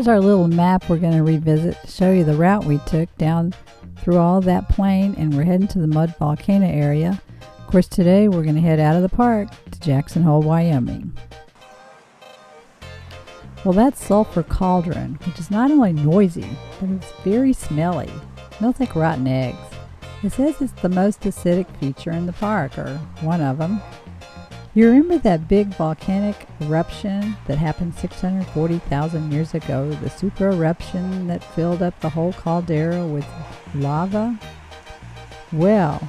Here's our little map we're going to revisit to show you the route we took down through all that plain, and we're heading to the Mud Volcano area. Of course, today we're going to head out of the park to Jackson Hole, Wyoming. Well, that sulfur cauldron, which is not only noisy, but it's very smelly. It smells like rotten eggs. It says it's the most acidic feature in the park, or one of them. You remember that big volcanic eruption that happened 640,000 years ago, the super eruption that filled up the whole caldera with lava? Well,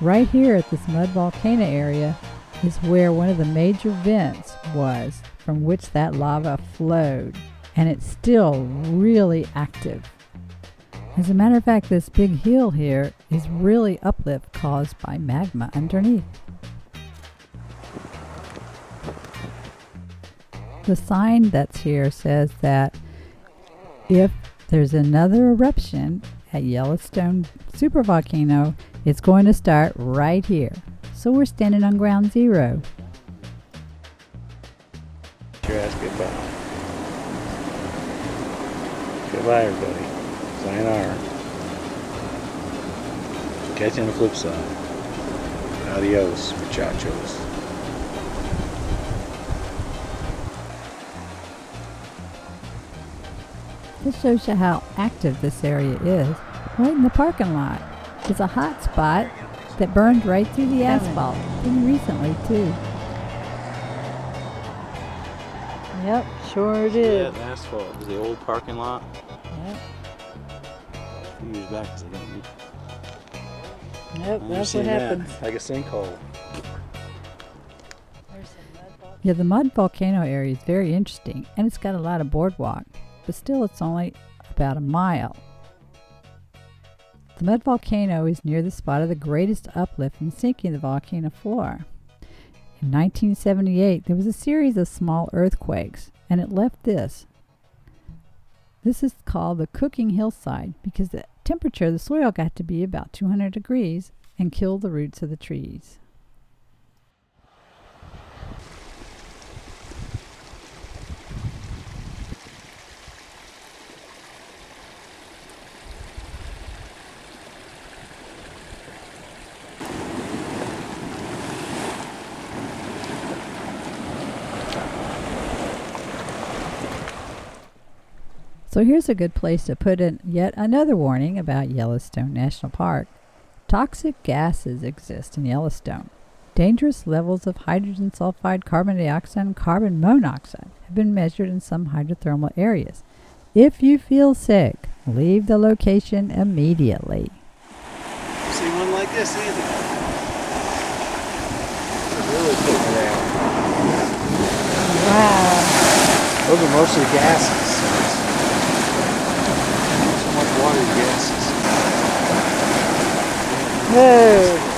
right here at this Mud Volcano area is where one of the major vents was, from which that lava flowed, and it's still really active. As a matter of fact, this big hill here is really uplift caused by magma underneath. The sign that's here says that if there's another eruption at Yellowstone Supervolcano, it's going to start right here. So we're standing on ground zero. Goodbye, everybody. Sayonara. Catch you on the flip side. Adios, muchachos. This shows you how active this area is, right in the parking lot. It's a hot spot that burned right through the asphalt, and recently too. Yep, sure it is. Yeah, asphalt. It was the old parking lot. Yep. A few years back, it's again. Yep, that's what happens. Like a sinkhole. Yeah, the Mud Volcano area is very interesting, and it's got a lot of boardwalk, but still it's only about a mile. The Mud Volcano is near the spot of the greatest uplift in sinking the volcano floor. In 1978, there was a series of small earthquakes, and it left this. This is called the cooking hillside because the temperature of the soil got to be about 200 degrees and killed the roots of the trees. So here's a good place to put in yet another warning about Yellowstone National Park. Toxic gases exist in Yellowstone. Dangerous levels of hydrogen sulfide, carbon dioxide, and carbon monoxide have been measured in some hydrothermal areas. If you feel sick, leave the location immediately. I've seen one like this either. Really big down. Wow. Those are mostly gases. Water gases. Hey.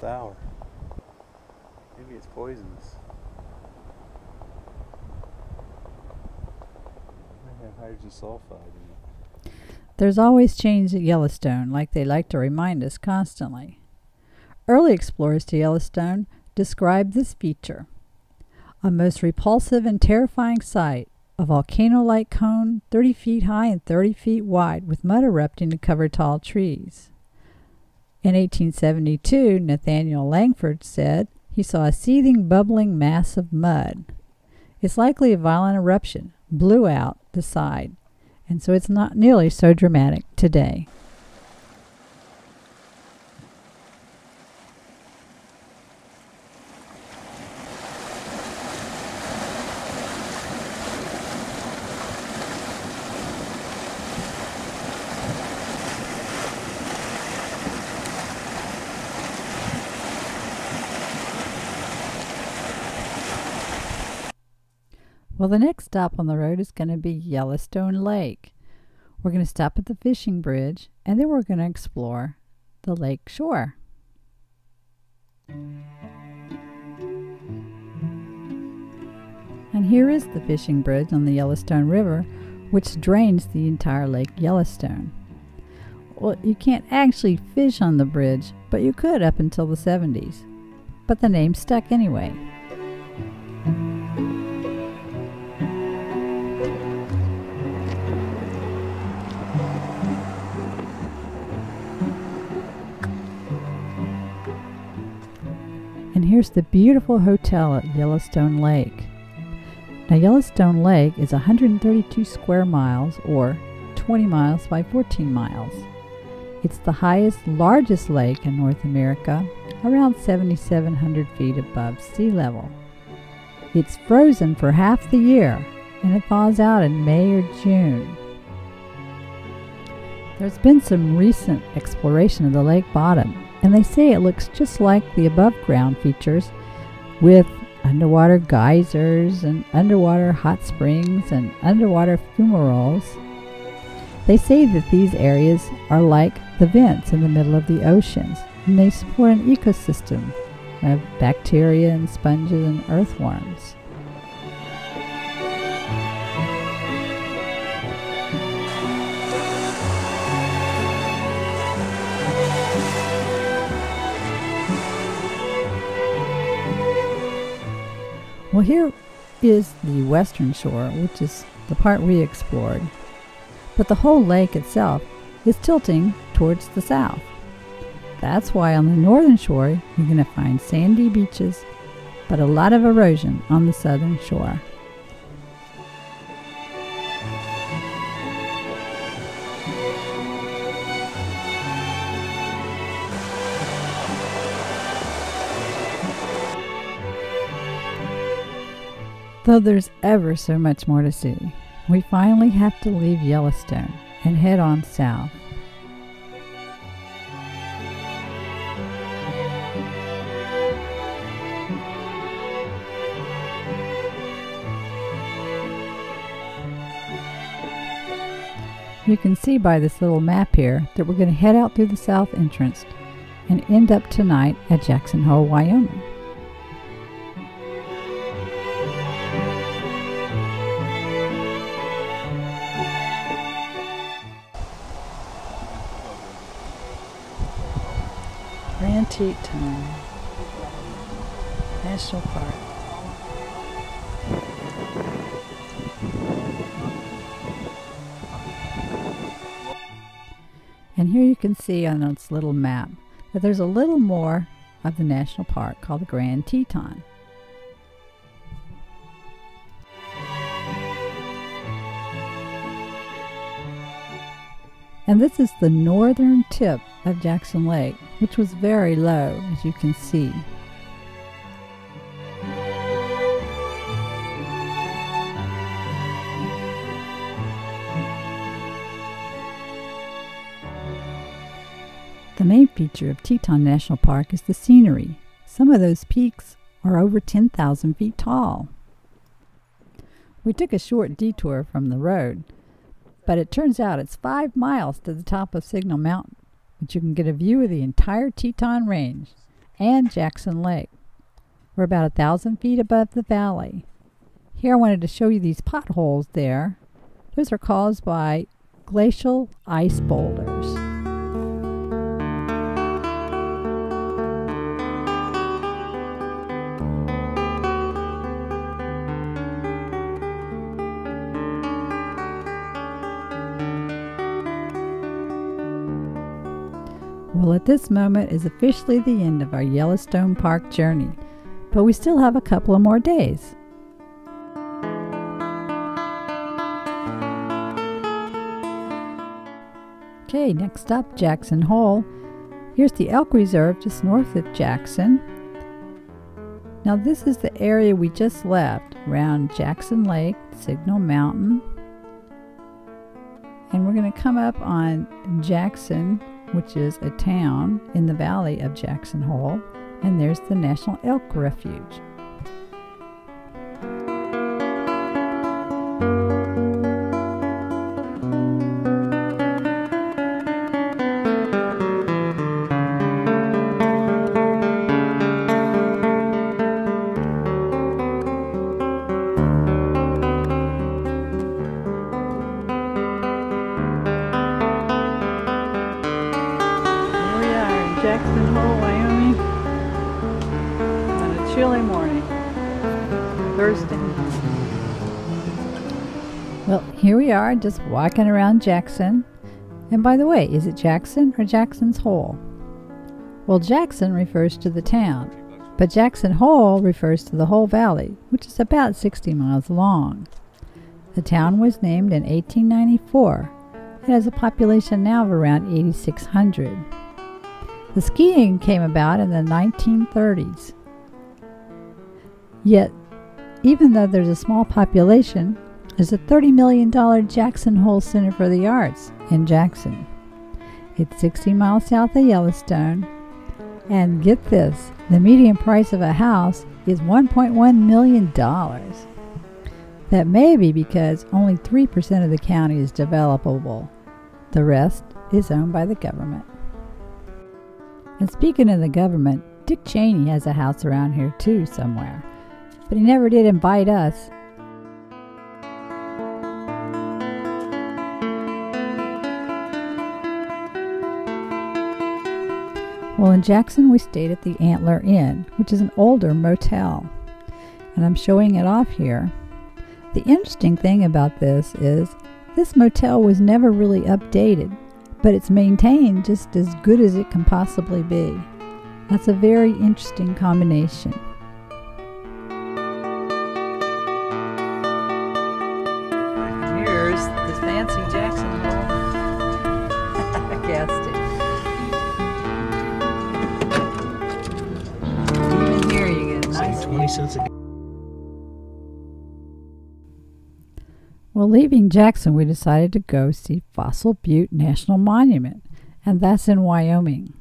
Sour. Maybe it's poisonous. Might have hydrogen sulfide in it. There's always change at Yellowstone, like they like to remind us constantly. Early explorers to Yellowstone described this feature. A most repulsive and terrifying sight, a volcano-like cone 30 feet high and 30 feet wide with mud erupting to cover tall trees. In 1872, Nathaniel Langford said he saw a seething, bubbling mass of mud. It's likely a violent eruption, blew out the side, and so it's not nearly so dramatic today. Well, the next stop on the road is going to be Yellowstone Lake. We're going to stop at the fishing bridge, and then we're going to explore the lake shore. And here is the fishing bridge on the Yellowstone River, which drains the entire Lake Yellowstone. Well, you can't actually fish on the bridge, but you could up until the 70s. But the name stuck anyway. And here's the beautiful hotel at Yellowstone Lake. Now, Yellowstone Lake is 132 square miles, or 20 miles by 14 miles. It's the highest, largest lake in North America, around 7,700 feet above sea level. It's frozen for half the year, and it thaws out in May or June. There's been some recent exploration of the lake bottom, and they say it looks just like the above-ground features, with underwater geysers and underwater hot springs and underwater fumaroles. They say that these areas are like the vents in the middle of the oceans, and they support an ecosystem of bacteria and sponges and earthworms. Well, here is the western shore, which is the part we explored, but the whole lake itself is tilting towards the south. That's why on the northern shore you're going to find sandy beaches, but a lot of erosion on the southern shore. Though there's ever so much more to see, we finally have to leave Yellowstone and head on south. You can see by this little map here that we're going to head out through the south entrance and end up tonight at Jackson Hole, Wyoming. Grand Teton National Park. And here you can see on this little map that there's a little more of the national park called the Grand Teton. And this is the northern tip of Jackson Lake, which was very low, as you can see. The main feature of Teton National Park is the scenery. Some of those peaks are over 10,000 feet tall. We took a short detour from the road, but it turns out it's 5 miles to the top of Signal Mountain, but you can get a view of the entire Teton Range and Jackson Lake. We're about 1,000 feet above the valley. Here I wanted to show you these potholes there. Those are caused by glacial ice boulders. Well, at this moment is officially the end of our Yellowstone Park journey, but we still have a couple of more days. Okay, next stop, Jackson Hole. Here's the elk reserve just north of Jackson. Now this is the area we just left, around Jackson Lake, Signal Mountain. And we're going to come up on Jackson, which is a town in the valley of Jackson Hole, and there's the National Elk Refuge. Jackson Hole, Wyoming, on a chilly morning, Thursday. Well, here we are just walking around Jackson. And by the way, is it Jackson or Jackson's Hole? Well, Jackson refers to the town, but Jackson Hole refers to the whole valley, which is about 60 miles long. The town was named in 1894. It has a population now of around 8,600. The skiing came about in the 1930s. Yet, even though there's a small population, there's a $30 million Jackson Hole Center for the Arts in Jackson. It's 60 miles south of Yellowstone. And get this, the median price of a house is $1.1 million. That may be because only 3% of the county is developable. The rest is owned by the government. And speaking of the government, Dick Cheney has a house around here too somewhere, but he never did invite us. Well, in Jackson we stayed at the Antler Inn, which is an older motel, and I'm showing it off here. The interesting thing about this is this motel was never really updated, but it's maintained just as good as it can possibly be. That's a very interesting combination. Here's the fancy Jackson Hole gas station. Even here you get a nice 20 cents a gallon. Well, leaving Jackson, we decided to go see Fossil Butte National Monument, and that's in Wyoming.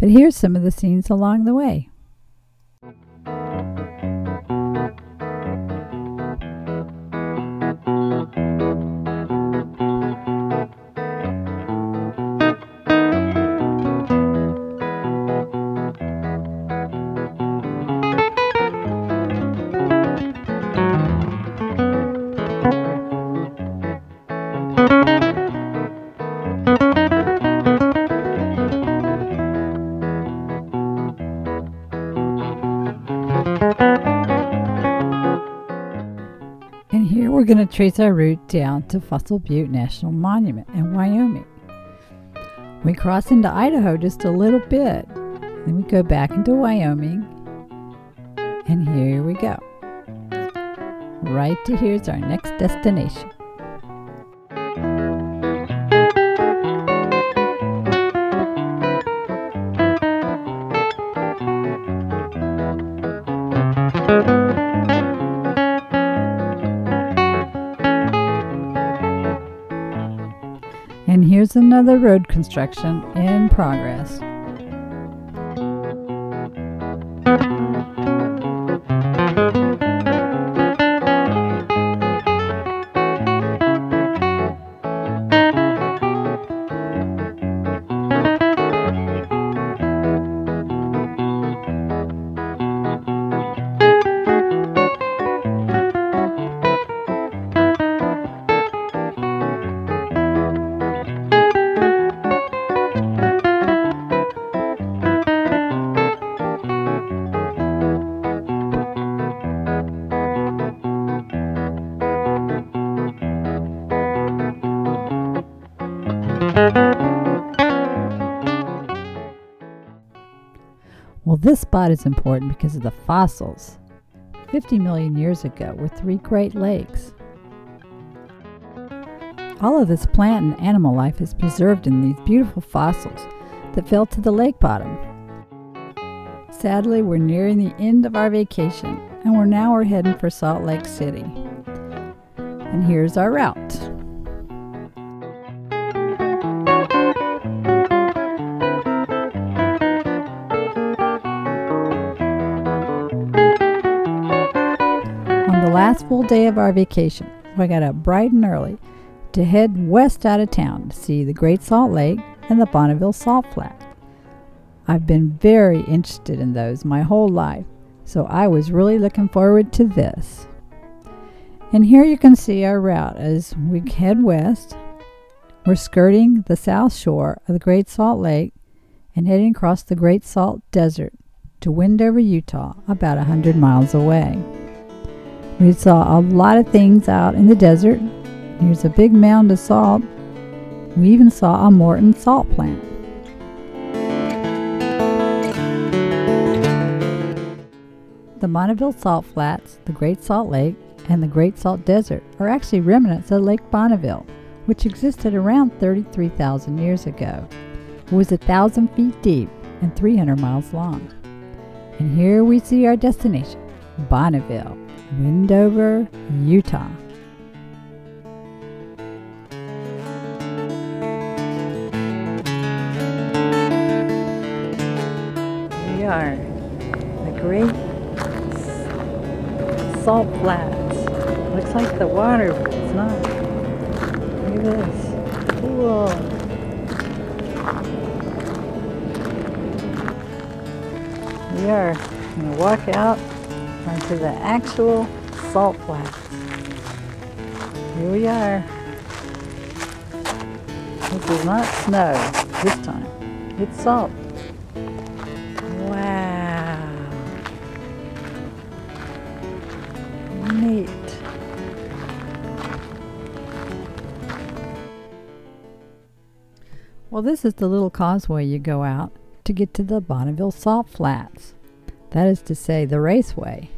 But here's some of the scenes along the way. And here we're going to trace our route down to Fossil Butte National Monument in Wyoming. We cross into Idaho just a little bit, then we go back into Wyoming, and here we go. Right to here's our next destination. And here's another road construction in progress. Well, this spot is important because of the fossils. 50 million years ago were three Great Lakes. All of this plant and animal life is preserved in these beautiful fossils that fell to the lake bottom. Sadly, we're nearing the end of our vacation, and we're now heading for Salt Lake City. And here's our route. Last full day of our vacation, I got up bright and early to head west out of town to see the Great Salt Lake and the Bonneville Salt Flat. I've been very interested in those my whole life, so I was really looking forward to this. And here you can see our route as we head west. We're skirting the south shore of the Great Salt Lake and heading across the Great Salt Desert to Wendover, Utah, about 100 miles away. We saw a lot of things out in the desert. Here's a big mound of salt. We even saw a Morton salt plant. The Bonneville Salt Flats, the Great Salt Lake, and the Great Salt Desert are actually remnants of Lake Bonneville, which existed around 33,000 years ago. It was 1,000 feet deep and 300 miles long. And here we see our destination, Bonneville, Wendover, Utah. Here we are, the Great Salt Flats. Looks like the water, but it's not. Look at this. Cool. We are going to walk out onto the actual salt flats. Here we are. This is not snow this time. It's salt. Wow. Neat. Well, this is the little causeway you go out to get to the Bonneville Salt Flats. That is to say, the raceway.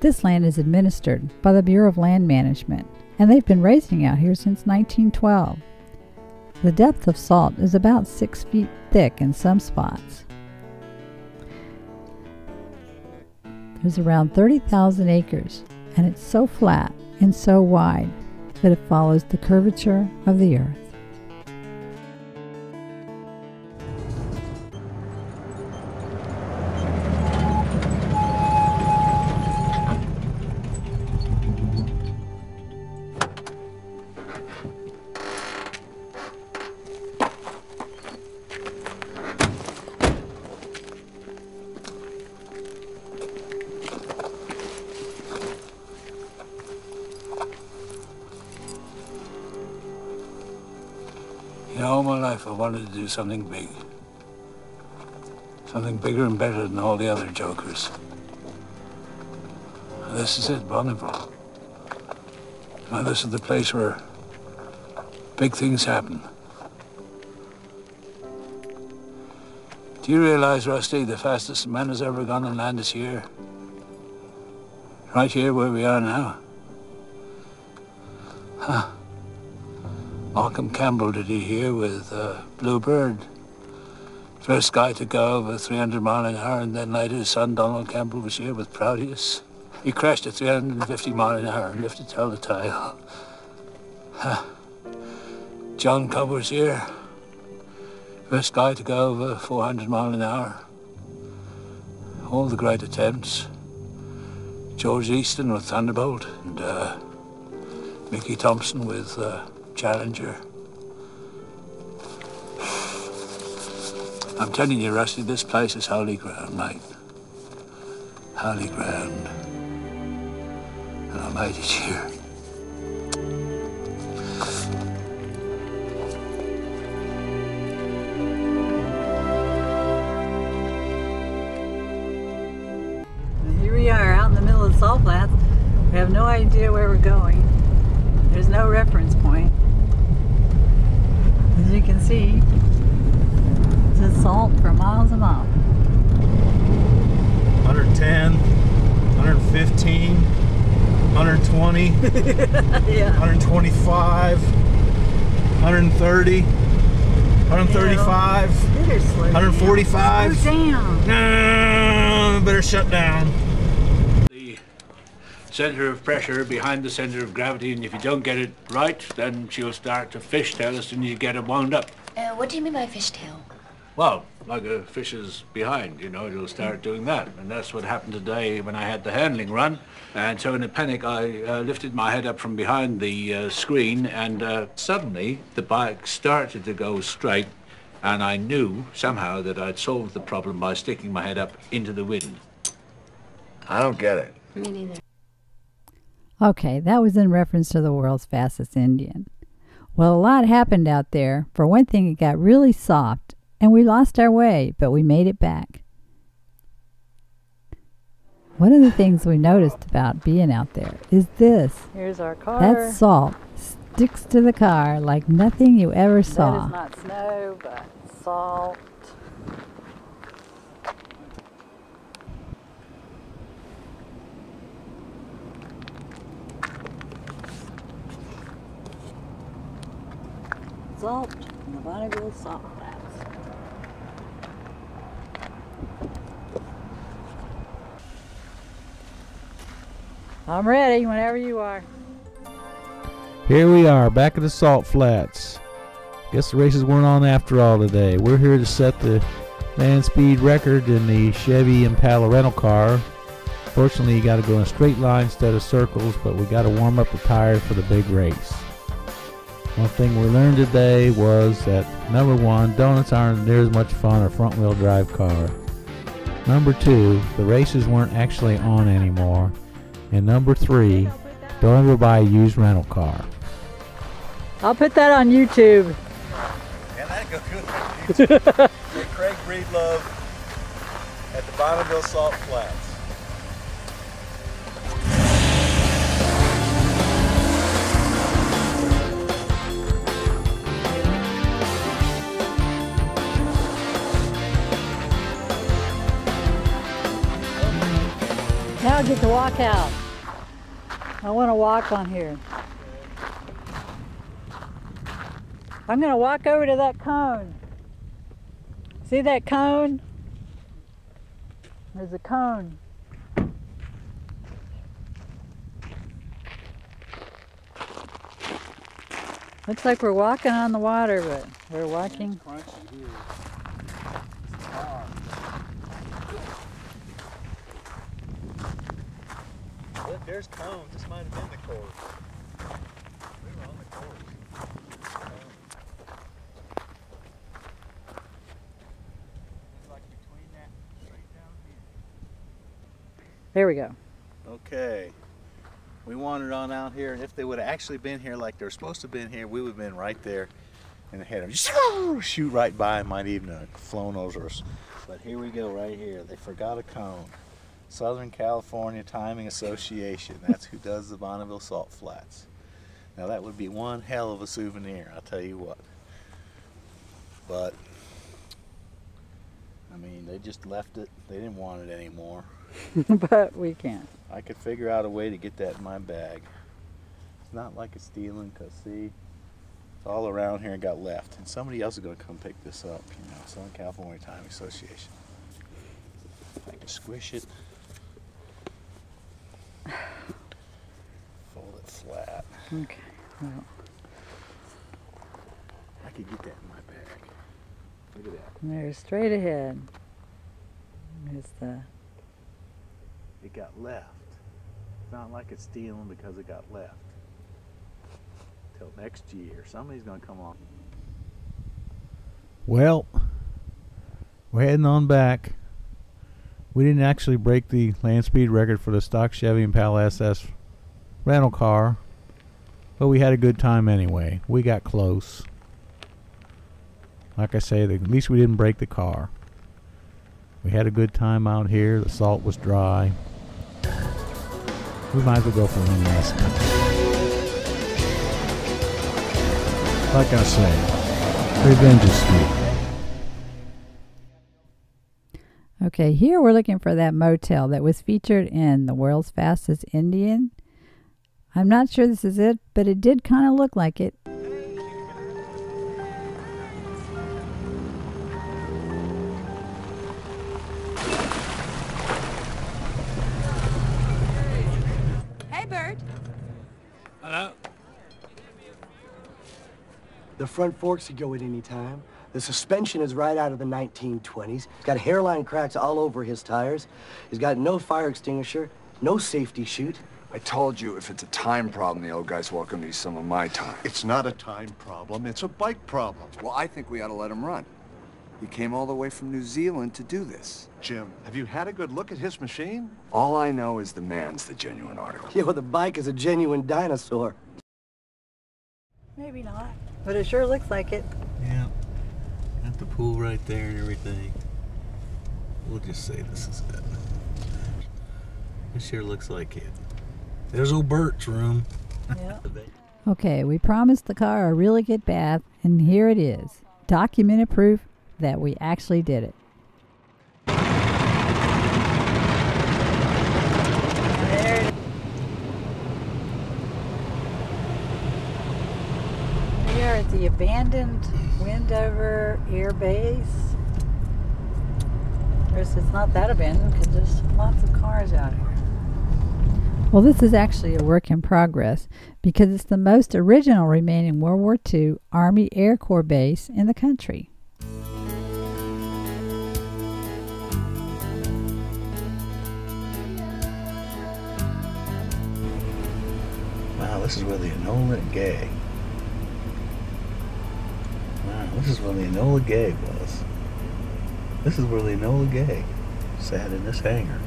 This land is administered by the Bureau of Land Management, and they've been racing out here since 1912. The depth of salt is about 6 feet thick in some spots. There's around 30,000 acres, and it's so flat and so wide that it follows the curvature of the earth. All my life I wanted to do something big. Something bigger and better than all the other jokers. And this is it, Bonneville. Now this is the place where big things happen. Do you realize, Rusty, the fastest man has ever gone on land this year? Right here where we are now. Huh. Malcolm Campbell did it here with Bluebird. First guy to go over 300 mile an hour, and then later his son Donald Campbell was here with Proteus. He crashed at 350 mile an hour and lived to tell the tale. John Cobb was here. First guy to go over 400 mile an hour. All the great attempts. George Easton with Thunderbolt, and Mickey Thompson with Challenger. I'm telling you, Rusty, this place is holy ground, mate. Holy ground. And I made it here. Here we are, out in the middle of the salt flats. We have no idea where we're going. There's no reference point. As you can see, it's just salt for miles and miles. 110, 115, 120, yeah. 125, 130, 135, 145. Slow down. No, better shut down. Center of pressure behind the center of gravity, and if you don't get it right, then she'll start to fishtail as soon as you get it wound up. What do you mean by fishtail? Well, like a fish's behind, you know, it'll start doing that. And that's what happened today when I had the handling run. And so in a panic, I lifted my head up from behind the screen, and suddenly the bike started to go straight, and I knew somehow that I'd solved the problem by sticking my head up into the wind. I don't get it. Me neither. Okay, that was in reference to the World's Fastest Indian. Well, a lot happened out there. For one thing, it got really soft and we lost our way, but we made it back. One of the things we noticed about being out there is this. Here's our car. That salt sticks to the car like nothing you ever saw. That is not snow, but salt. Salt in the Bonneville Salt Flat. I'm ready whenever you are. Here we are, back at the Salt Flats. Guess the races weren't on after all today. We're here to set the land speed record in the Chevy Impala rental car. Fortunately, you got to go in a straight line instead of circles, but we got to warm up the tires for the big race. One thing we learned today was that number 1, donuts aren't near as much fun as a front-wheel drive car. Number 2, the races weren't actually on anymore. And number 3, don't ever buy a used rental car. I'll put that on YouTube. Yeah, that'd go good on YouTube. Craig Breedlove at the Bonneville Salt Flats. Now get to walk out. I want to walk on here. I'm going to walk over to that cone. See that cone? There's a cone. Looks like we're walking on the water, but we're walking. There's cones. This might have been the course. We were on the course. It's like between that straight down here. There we go. Okay. We wandered on out here, and if they would have actually been here like they were supposed to have been here, we would have been right there and had them shoot right by and might even have flown over us. But here we go right here. They forgot a cone. Southern California Timing Association. That's who does the Bonneville Salt Flats. Now that would be one hell of a souvenir, I'll tell you what. But, I mean, they just left it. They didn't want it anymore. But we can't. I could figure out a way to get that in my bag. It's not like it's stealing, because see, it's all around here and got left. And somebody else is going to come pick this up, you know, Southern California Timing Association. I can squish it. Fold it flat. Okay. Well. I could get that in my bag. Look at that. And there's straight ahead. There's the. It got left. It's not like it's stealing because it got left. Till next year, somebody's gonna come on. Well, we're heading on back. We didn't actually break the land speed record for the stock Chevy Impala SS rental car, but we had a good time anyway. We got close. Like I say, at least we didn't break the car. We had a good time out here. The salt was dry. We might as well go for one last night. Like I say, revenge is sweet. Okay, here we're looking for that motel that was featured in The World's Fastest Indian. I'm not sure this is it, but it did kind of look like it. Hey, Bert. Hello. The front forks could go at any time. The suspension is right out of the 1920s. He's got hairline cracks all over his tires. He's got no fire extinguisher, no safety chute. I told you, if it's a time problem, the old guy's welcome to use some of my time. It's not a time problem, it's a bike problem. Well, I think we ought to let him run. He came all the way from New Zealand to do this. Jim, have you had a good look at his machine? All I know is the man's the genuine article. Yeah, well, the bike is a genuine dinosaur. Maybe not, but it sure looks like it. Yeah. got the pool right there and everything. We'll just say this is it. This sure looks like it. There's old Bert's room. Yep. Okay, we promised the car a really good bath, and here it is. Documented proof that we actually did it. We are at the abandoned Wendover Air Base. Of course, it's not that abandoned because there's lots of cars out here. Well, this is actually a work in progress because it's the most original remaining World War II Army Air Corps base in the country. Wow, this is where the Enola Gay. Wow, this is where the Enola Gay was. This is where the Enola Gay sat in this hangar.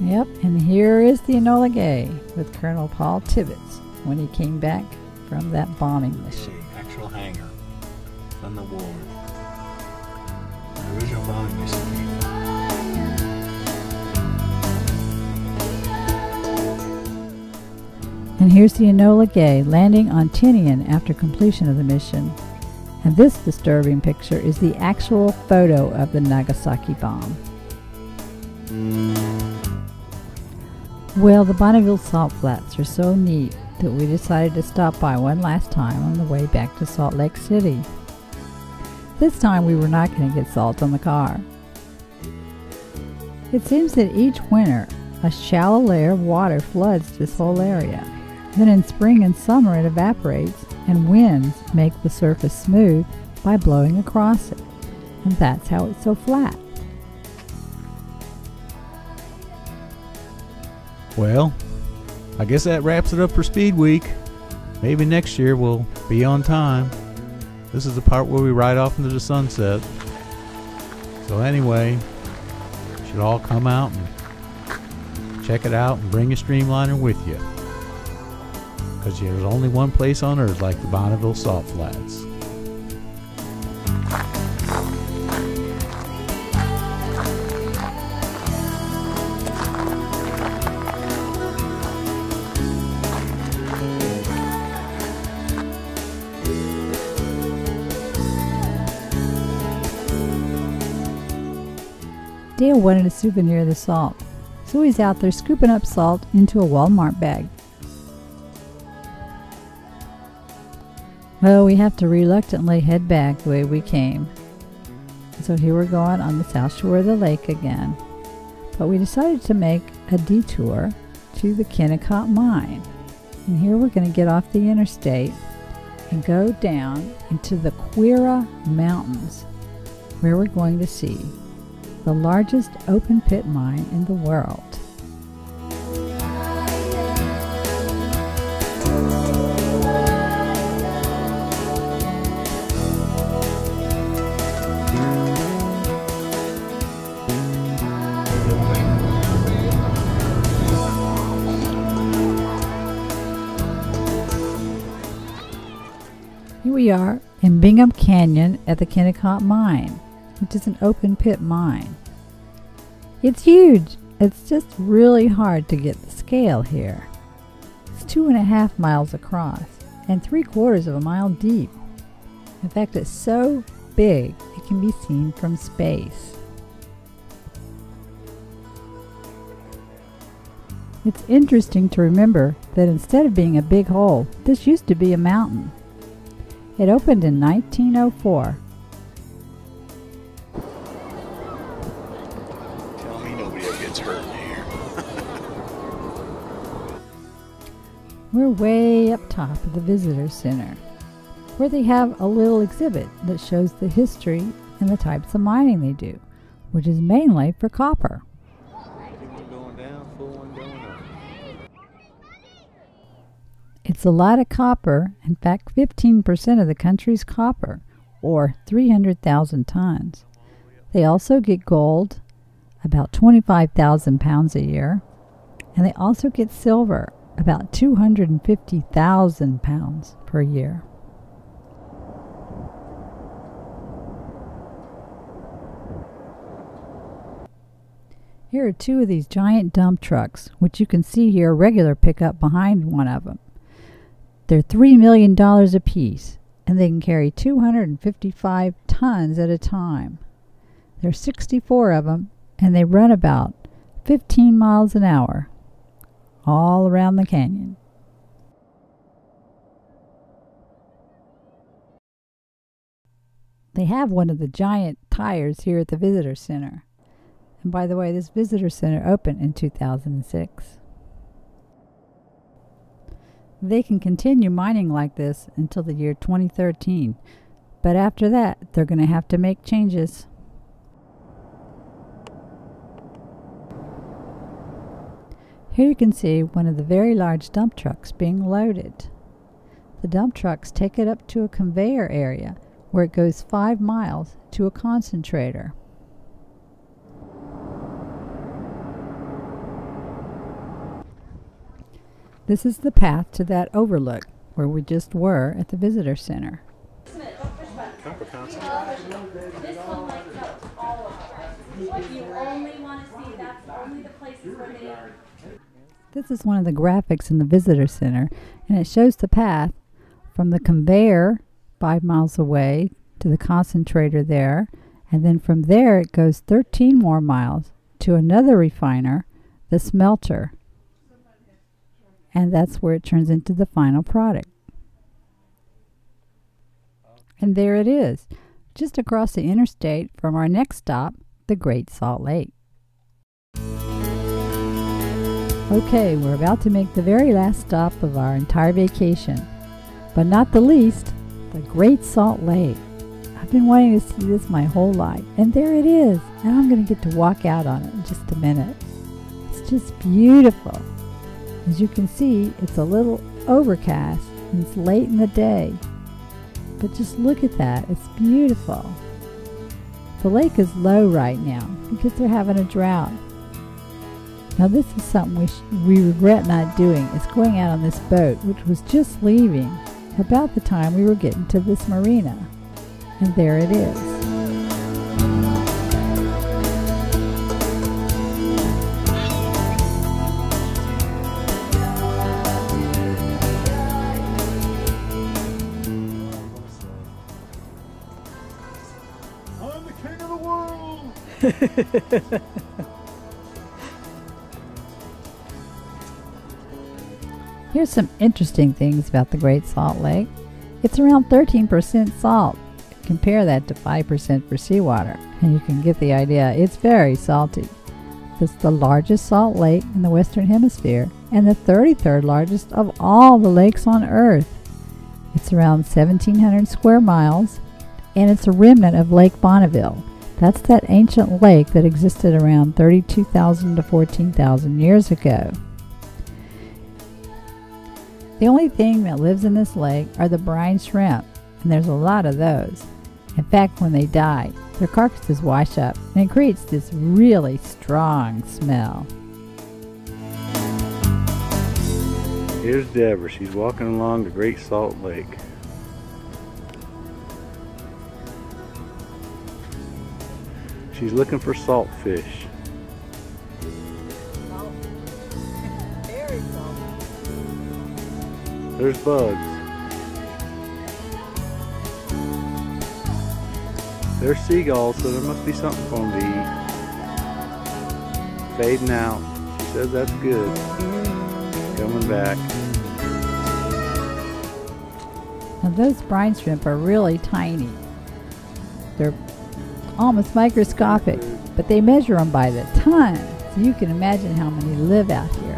Yep, and here is the Enola Gay with Colonel Paul Tibbets when he came back from that bombing mission. Actual hangar from the war. The original bombing mission. And here's the Enola Gay landing on Tinian after completion of the mission. And this disturbing picture is the actual photo of the Nagasaki bomb. Well, the Bonneville Salt Flats are so neat that we decided to stop by one last time on the way back to Salt Lake City. This time we were not going to get salt on the car. It seems that each winter a shallow layer of water floods this whole area. Then in spring and summer it evaporates and winds make the surface smooth by blowing across it. And that's how it's so flat. Well, I guess that wraps it up for Speed Week. Maybe next year we'll be on time. This is the part where we ride off into the sunset. So anyway, you should all come out and check it out and bring a streamliner with you. Because there's only one place on earth like the Bonneville Salt Flats. Dale wanted a souvenir of the salt, so he's out there scooping up salt into a Walmart bag. Well, we have to reluctantly head back the way we came. So here we're going on the south shore of the lake again. But we decided to make a detour to the Kennecott Mine. And here we're going to get off the interstate and go down into the Quira Mountains, where we're going to see the largest open pit mine in the world. Here we are in Bingham Canyon at the Kennecott Mine, which is an open pit mine. It's huge. It's just really hard to get the scale here. It's 2.5 miles across and 3/4 of a mile deep. In fact, it's so big it can be seen from space. It's interesting to remember that instead of being a big hole, this used to be a mountain. It opened in 1904. We're way up top of the visitor center, where they have a little exhibit that shows the history and the types of mining they do, which is mainly for copper. It's a lot of copper, in fact 15% of the country's copper, or 300,000 tons. They also get gold, about 25,000 pounds a year, and they also get silver, about 250,000 pounds per year. Here are two of these giant dump trucks, which you can see here, a regular pickup behind one of them. They're $3 million apiece, and they can carry 255 tons at a time. There's 64 of them, and they run about 15 miles an hour all around the canyon. They have one of the giant tires here at the visitor center. And by the way, this visitor center opened in 2006. They can continue mining like this until the year 2013, but after that they're going to have to make changes. Here you can see one of the very large dump trucks being loaded. The dump trucks take it up to a conveyor area where it goes 5 miles to a concentrator. This is the path to that overlook where we just were at the visitor center. This is one of the graphics in the visitor center, and it shows the path from the conveyor 5 miles away to the concentrator there, and then from there it goes 13 more miles to another refiner, the smelter. And that's where it turns into the final product. And there it is, just across the interstate from our next stop, the Great Salt Lake. Okay, we're about to make the very last stop of our entire vacation, but not the least, the Great Salt Lake. I've been wanting to see this my whole life, and there it is, and I'm going to get to walk out on it in just a minute. It's just beautiful. As you can see, it's a little overcast and it's late in the day, but just look at that, it's beautiful. The lake is low right now because they're having a drought. Now this is something we regret not doing, is going out on this boat, which was just leaving about the time we were getting to this marina. And there it is. Here's some interesting things about the Great Salt Lake. It's around 13% salt. Compare that to 5% for seawater, and you can get the idea. It's very salty. It's the largest salt lake in the Western Hemisphere and the 33rd largest of all the lakes on Earth. It's around 1,700 square miles, and it's a remnant of Lake Bonneville. That's that ancient lake that existed around 32,000 to 14,000 years ago. The only thing that lives in this lake are the brine shrimp, and there's a lot of those. In fact, when they die, their carcasses wash up, and it creates this really strong smell. Here's Deborah. She's walking along the Great Salt Lake. She's looking for salt fish. Salt. Very salty. There's bugs. There's seagulls, so there must be something for them to eat. Fading out. She says that's good. Coming back. Now those brine shrimp are really tiny. They're almost microscopic, but they measure them by the ton, so you can imagine how many live out here.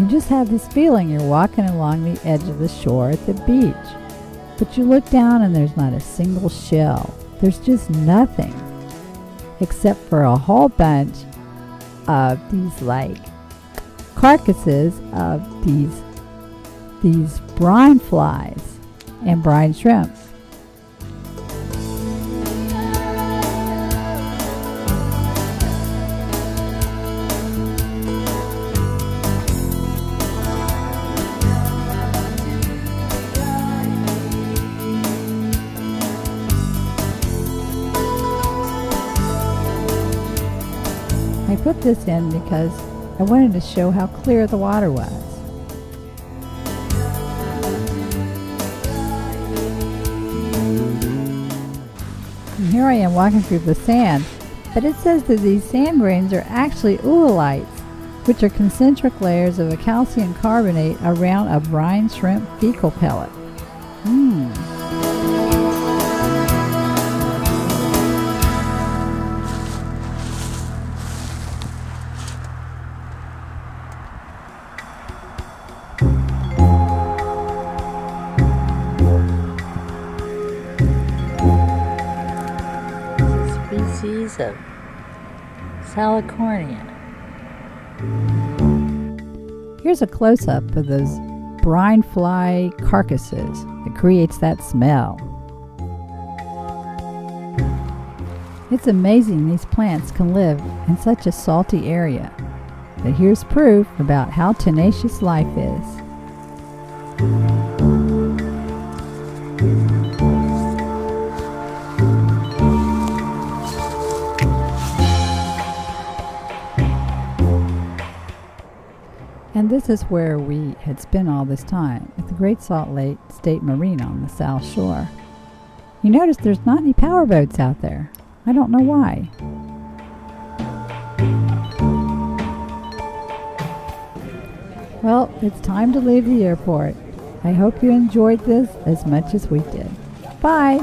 You just have this feeling you're walking along the edge of the shore at the beach, but you look down and there's not a single shell. There's just nothing, except for a whole bunch of these like carcasses of these brine flies and brine shrimp. put this in because I wanted to show how clear the water was. And here I am walking through the sand, but it says that these sand grains are actually oolites, which are concentric layers of a calcium carbonate around a brine shrimp fecal pellet. Species of Salicornia. Here's a close-up of those brine fly carcasses that creates that smell. It's amazing these plants can live in such a salty area, but here's proof about how tenacious life is. And this is where we had spent all this time, at the Great Salt Lake State Marina on the South Shore. You notice there's not any power boats out there. I don't know why. Well, it's time to leave the airport. I hope you enjoyed this as much as we did. Bye!